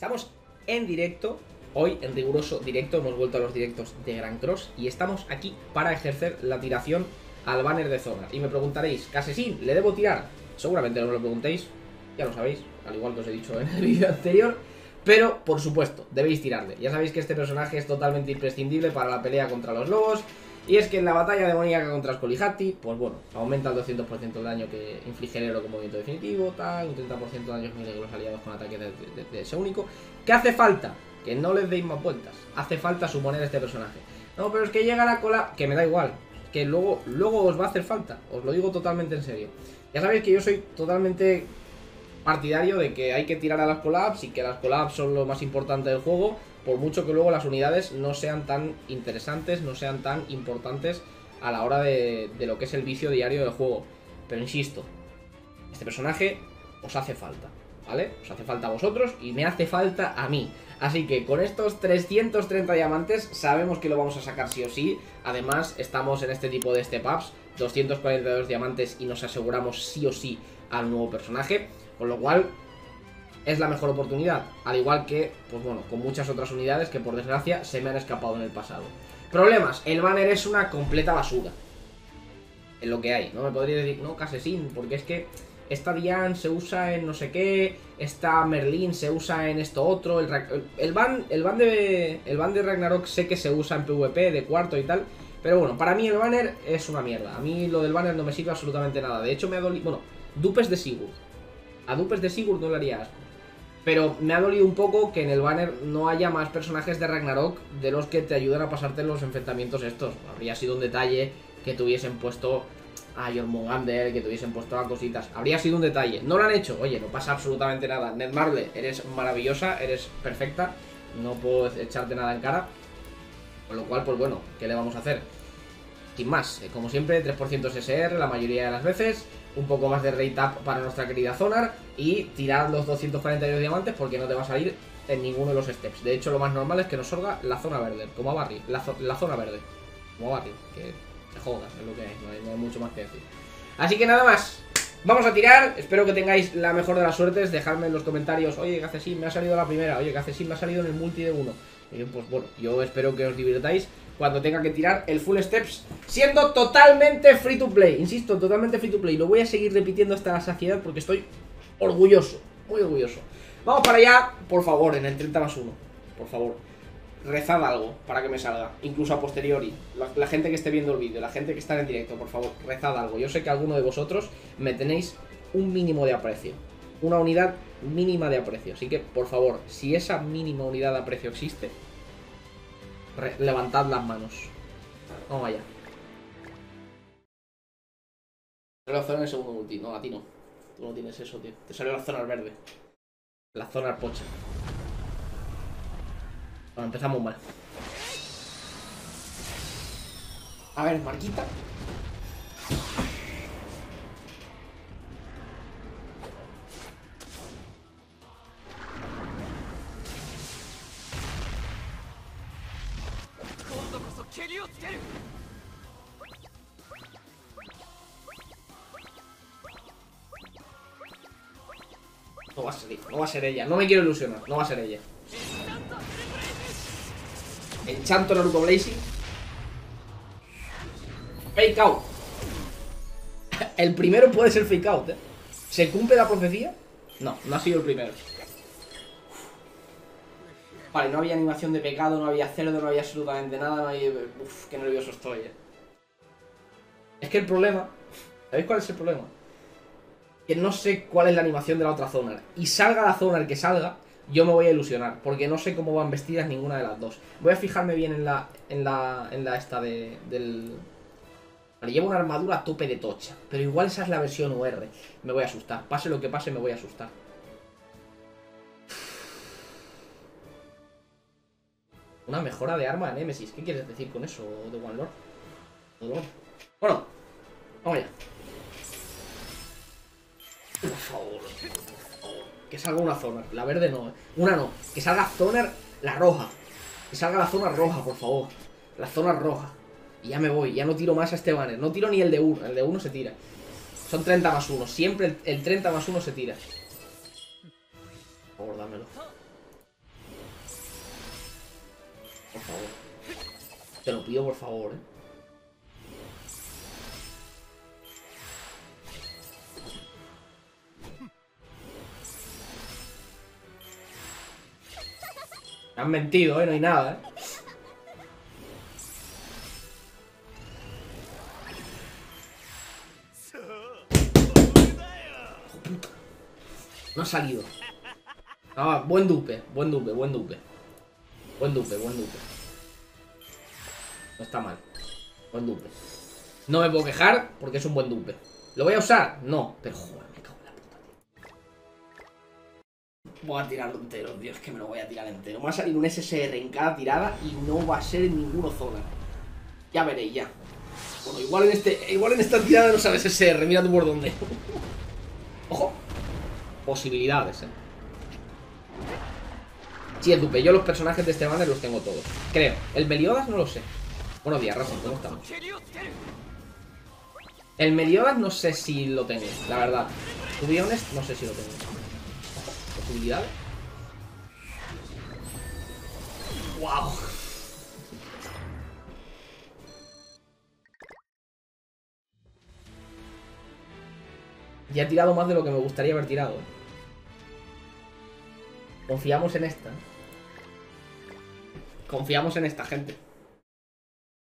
Estamos en directo, hoy en riguroso directo, hemos vuelto a los directos de Grand Cross y estamos aquí para ejercer la tiración al banner de Zora. Y me preguntaréis, ¿Casesín, le debo tirar? Seguramente no me lo preguntéis, ya lo sabéis, al igual que os he dicho en el vídeo anterior. Pero, por supuesto, debéis tirarle. Ya sabéis que este personaje es totalmente imprescindible para la pelea contra los lobos. Y es que en la batalla demoníaca contra Skolihatti, pues bueno, aumenta el 200% el daño que inflige el héroe con movimiento definitivo, tal, un 30% de daños que los aliados con ataques de ese único. ¿Qué hace falta? Que no les deis más vueltas. Hace falta suponer a este personaje. No, pero es que llega la cola... Que me da igual. Que luego os va a hacer falta. Os lo digo totalmente en serio. Ya sabéis que yo soy totalmente... partidario de que hay que tirar a las collabs y que las collabs son lo más importante del juego, por mucho que luego las unidades no sean tan interesantes, no sean tan importantes a la hora de lo que es el vicio diario del juego. Pero insisto, este personaje os hace falta, ¿vale? Os hace falta a vosotros y me hace falta a mí. Así que con estos 330 diamantes sabemos que lo vamos a sacar sí o sí. Además estamos en este tipo de step ups, 242 diamantes y nos aseguramos sí o sí al nuevo personaje. Con lo cual, es la mejor oportunidad, al igual que, pues bueno, con muchas otras unidades que por desgracia se me han escapado en el pasado. Problemas, el banner es una completa basura. Es lo que hay, ¿no? Me podría decir, no, Casesín, porque es que esta Diane se usa en no sé qué, esta Merlin se usa en esto otro, el ban de Ragnarok sé que se usa en PvP de cuarto y tal, pero bueno, para mí el banner es una mierda. A mí lo del banner no me sirve absolutamente nada. De hecho, me ha dolido, bueno, dupes de Sigurd. A dupes de Sigurd no le haría asco. Pero me ha dolido un poco que en el banner no haya más personajes de Ragnarok de los que te ayudan a pasarte los enfrentamientos estos. Habría sido un detalle que tuviesen puesto a Jormungandr, que tuviesen puesto a cositas. Habría sido un detalle. No lo han hecho. Oye, no pasa absolutamente nada. Netmarble, eres maravillosa, eres perfecta. No puedo echarte nada en cara. Con lo cual, pues bueno, ¿qué le vamos a hacer? Sin más, como siempre, 3% SR la mayoría de las veces. Un poco más de rate up para nuestra querida Thonar. Y tirar los 242 diamantes porque no te va a salir en ninguno de los steps. De hecho, lo más normal es que nos salga la zona verde, como a Barry. La zona verde, como a Barry. Que te jodas, es lo que es, no hay mucho más que decir. Así que nada más, vamos a tirar. Espero que tengáis la mejor de las suertes. Dejadme en los comentarios, oye, que hace sí, me ha salido la primera. Oye, que hace sí, me ha salido en el multi de 1. Pues bueno, yo espero que os divirtáis cuando tenga que tirar el full steps, siendo totalmente free to play. Insisto, totalmente free to play. Lo voy a seguir repitiendo hasta la saciedad porque estoy orgulloso, muy orgulloso. Vamos para allá, por favor, en el 30+1. Por favor, rezad algo para que me salga, incluso a posteriori. La gente que esté viendo el vídeo, la gente que está en directo, por favor, rezad algo. Yo sé que alguno de vosotros me tenéis un mínimo de aprecio, una unidad mínima de aprecio. Así que, por favor, si esa mínima unidad de aprecio existe... levantad las manos. Vamos allá. Salió la zona en el segundo multi. No, a ti no. Tú no tienes eso, tío. Te salió la zona verde. La zona pocha. Bueno, empezamos mal. A ver, marquita. No va a salir, no va a ser ella, no me quiero ilusionar, no va a ser ella. Enchanto Naruto Blazing. Fake out. El primero puede ser fake out, ¿eh? ¿Se cumple la profecía? No, no ha sido el primero. Vale, no había animación de pecado, no había cerdo, no había absolutamente nada, no había... Uf, qué nervioso estoy, ¿eh? Es que el problema... ¿Sabéis cuál es el problema? Que no sé cuál es la animación de la otra zona. Y salga la zona el que salga, yo me voy a ilusionar, porque no sé cómo van vestidas ninguna de las dos. Voy a fijarme bien en la esta del... Vale, lleva una armadura a tope de tocha, pero igual esa es la versión UR. Me voy a asustar, pase lo que pase me voy a asustar. Una mejora de arma de Nemesis. ¿Qué quieres decir con eso, The One Lord? The Lord. Bueno, vamos allá. Por favor, que salga una zona. La verde no, ¿eh? Una no. Que salga zona la roja. Que salga la zona roja, por favor. La zona roja. Y ya me voy. Ya no tiro más a este banner. No tiro ni el de 1. El de 1 se tira. Son 30+1. Siempre el 30+1 se tira. Por favor, dámelo. Por favor. Te lo pido, por favor, ¿eh? Me han mentido, ¿eh? No hay nada, ¿eh? No ha salido. Ah, buen dupe, buen dupe, buen dupe. Buen dupe, buen dupe. No está mal. Buen dupe. No me puedo quejar porque es un buen dupe. ¿Lo voy a usar? No. Pero joder, me cago en la puta. Voy a tirarlo entero, Dios, que me lo voy a tirar entero. Me va a salir un SSR en cada tirada y no va a ser en ninguna zona. Ya veréis, ya. Bueno, igual en esta tirada no sale SSR. Mira tú por dónde. Ojo. Posibilidades, eh. Sí, es dupe. Yo los personajes de este banner los tengo todos. Creo. El Meliodas no lo sé. Buenos días, Rafa. ¿Cómo estamos? El Meliodas no sé si lo tengo, la verdad. To be honest, no sé si lo tengo. Posibilidades. Wow. Ya he tirado más de lo que me gustaría haber tirado. Confiamos en esta. Confiamos en esta, gente.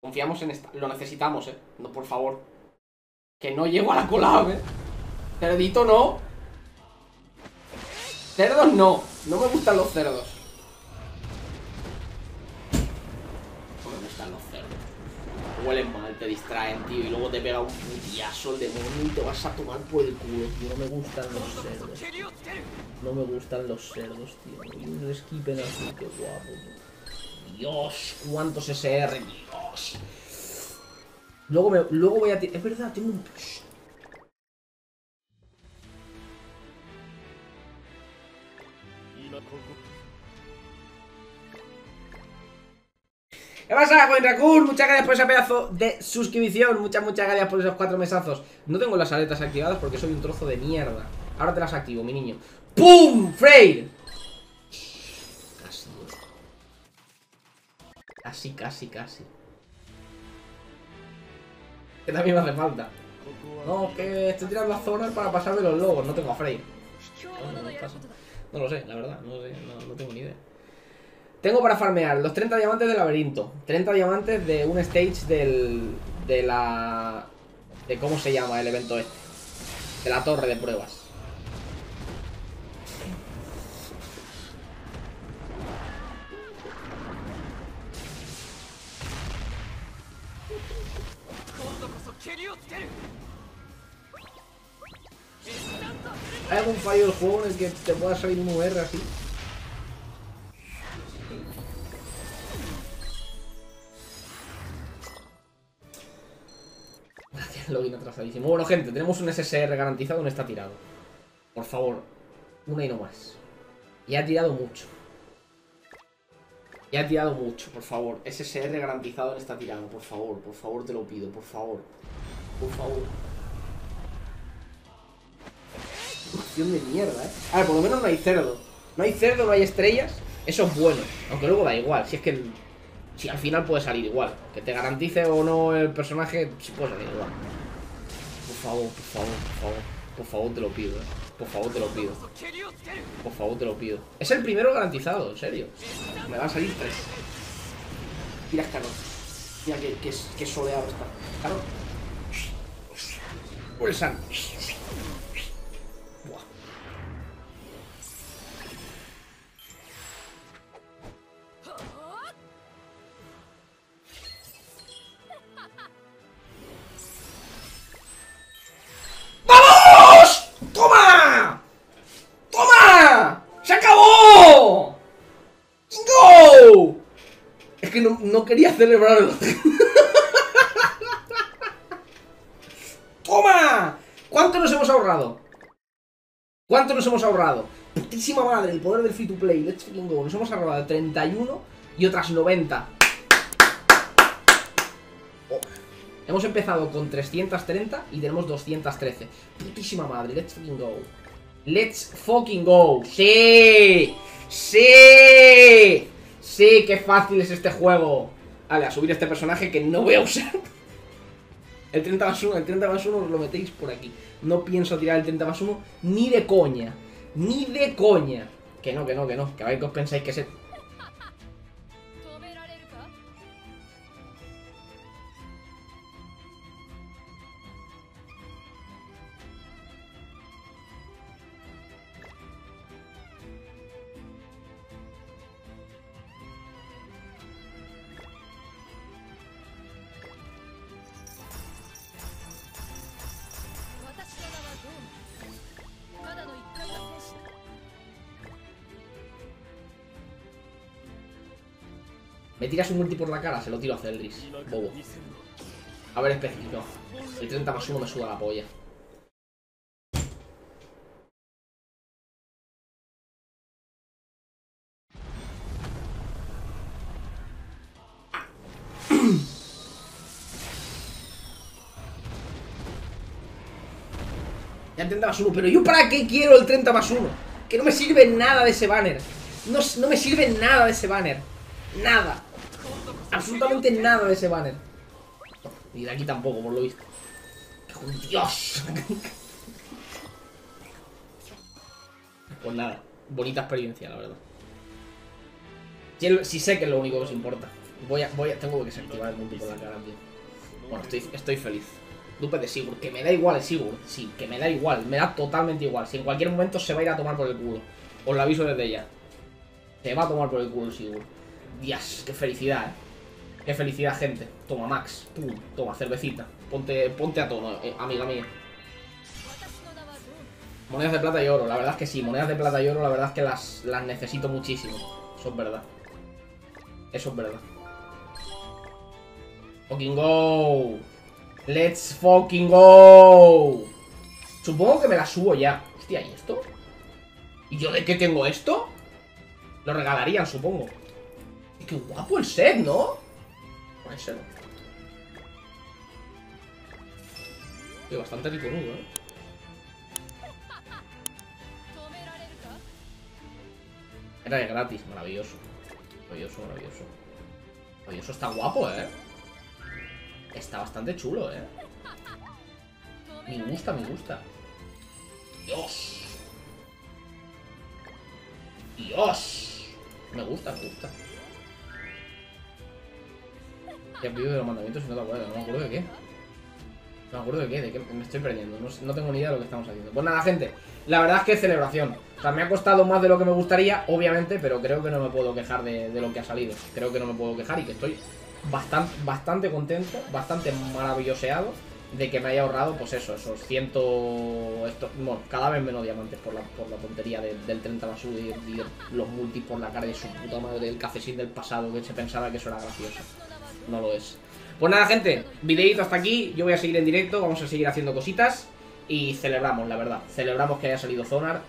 Confiamos en esta. Lo necesitamos, eh. No, por favor. Que no llego a la collab, eh. Cerdito no. Cerdos no. No me gustan los cerdos. No me gustan los cerdos. Huelen mal, te distraen, tío. Y luego te pega un putiazo el demonio y te vas a tomar por el culo, tío. No me gustan los cerdos. No me gustan los cerdos, tío. Y un esquipen así, qué guapo, tío. Dios, cuántos SR, Dios. Luego voy a tirar. Es verdad, tengo un. ¿Qué pasa, Dracoon? Muchas gracias por ese pedazo de suscripción. Muchas gracias por esos 4 mesazos. No tengo las aletas activadas porque soy un trozo de mierda. Ahora te las activo, mi niño. ¡Pum! ¡Frey! Casi. Casi, casi, casi. Que también me hace falta. No, que estoy tirando las zonas para pasar de los lobos. No tengo a Frey. No lo sé, la verdad. No sé, no tengo ni idea. Tengo para farmear los 30 diamantes del laberinto, 30 diamantes de un stage de cómo se llama el evento este, de la torre de pruebas. ¿Hay algún fallo del juego en el que te pueda salir un VR así? Login atrasadísimo. Bueno, gente, tenemos un SSR garantizado en esta tirada. Por favor, una y no más. Ya he tirado mucho. Ya he tirado mucho, por favor. SSR garantizado en esta tirada, por favor, te lo pido, por favor. Por favor. Opción de mierda, eh. A ver, por lo menos no hay cerdo. No hay cerdo, no hay estrellas. Eso es bueno. Aunque luego da igual, si es que... Si al final puede salir igual. Que te garantice o no el personaje, si puede salir igual. Por favor, por favor, por favor. Por favor te lo pido, eh. Por favor te lo pido. Por favor te lo pido. Es el primero garantizado, en serio. Me van a salir 3. Mira, Carlos. Mira que soleado está. Carlos. Pulsan. No quería celebrarlo. ¡Toma! ¿Cuánto nos hemos ahorrado? ¿Cuánto nos hemos ahorrado? Putísima madre, el poder del free to play. Let's fucking go. Nos hemos ahorrado 31 y otras 90. Oh. Hemos empezado con 330 y tenemos 213. Putísima madre, let's fucking go. Let's fucking go. ¡Sí! ¡Sí! Sí, qué fácil es este juego. Vale, a subir a este personaje que no voy a usar. El 30+1, el 30+1 os lo metéis por aquí. No pienso tirar el 30+1 ni de coña. Ni de coña. Que no, que no, que no. Que a ver qué os pensáis que es el... Me tiras un multi por la cara, se lo tiro a Celdris, bobo. A ver, específico. El 30+1 me suda la polla. Ya el 30+1, pero ¿yo para qué quiero el 30+1? Que no me sirve nada de ese banner. No me sirve nada de ese banner. Nada. Absolutamente nada de ese banner. Y de aquí tampoco, por lo visto. ¡Dios! Pues nada, bonita experiencia, la verdad. Si sé que es lo único que os importa. Tengo que desactivar el multi por la cara, tío. Bueno, estoy feliz. Dupe de Sigurd, que me da igual el Sigurd. Sí, que me da igual, me da totalmente igual. Si en cualquier momento se va a ir a tomar por el culo. Os lo aviso desde ya. Se va a tomar por el culo el Sigurd. Dios, qué felicidad, ¿eh? Qué felicidad, gente. Toma, Max. Pum, toma, cervecita. Ponte a tono, amiga mía. Monedas de plata y oro. La verdad es que sí, monedas de plata y oro. La verdad es que las necesito muchísimo. Eso es verdad. Eso es verdad. Fucking go. Let's fucking go. Supongo que me las subo ya. Hostia, ¿y esto? ¿Y yo de qué tengo esto? Lo regalarían, supongo. ¡Qué guapo el set!, ¿no? Puede ser. Tío, bastante rico nudo, ¿eh? Era de gratis, maravilloso. Maravilloso, maravilloso. Maravilloso, está guapo, ¿eh? Está bastante chulo, ¿eh? Me gusta, me gusta. ¡Dios! ¡Dios! Me gusta, me gusta. ¿Qué has pedido de los mandamientos si no te acuerdas? No me acuerdo de qué. No me acuerdo de qué, me estoy perdiendo. No tengo ni idea de lo que estamos haciendo. Pues nada, gente. La verdad es que es celebración. O sea, me ha costado más de lo que me gustaría, obviamente, pero creo que no me puedo quejar de lo que ha salido. Creo que no me puedo quejar y que estoy bastante contento, bastante maravilloseado de que me haya ahorrado, pues eso, esos 100... bueno, cada vez menos diamantes por la tontería del 30+1 y los multis por la cara de su puta madre, el cafecín del pasado que se pensaba que eso era gracioso. No lo es. Pues nada, gente, videíto hasta aquí. Yo voy a seguir en directo, vamos a seguir haciendo cositas. Y celebramos, la verdad. Celebramos que haya salido Thonar,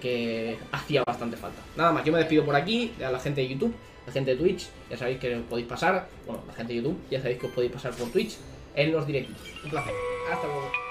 que hacía bastante falta. Nada más, yo me despido por aquí. A la gente de YouTube, la gente de Twitch, ya sabéis que os podéis pasar. Bueno, la gente de YouTube, ya sabéis que os podéis pasar por Twitch en los directos. Un placer, hasta luego.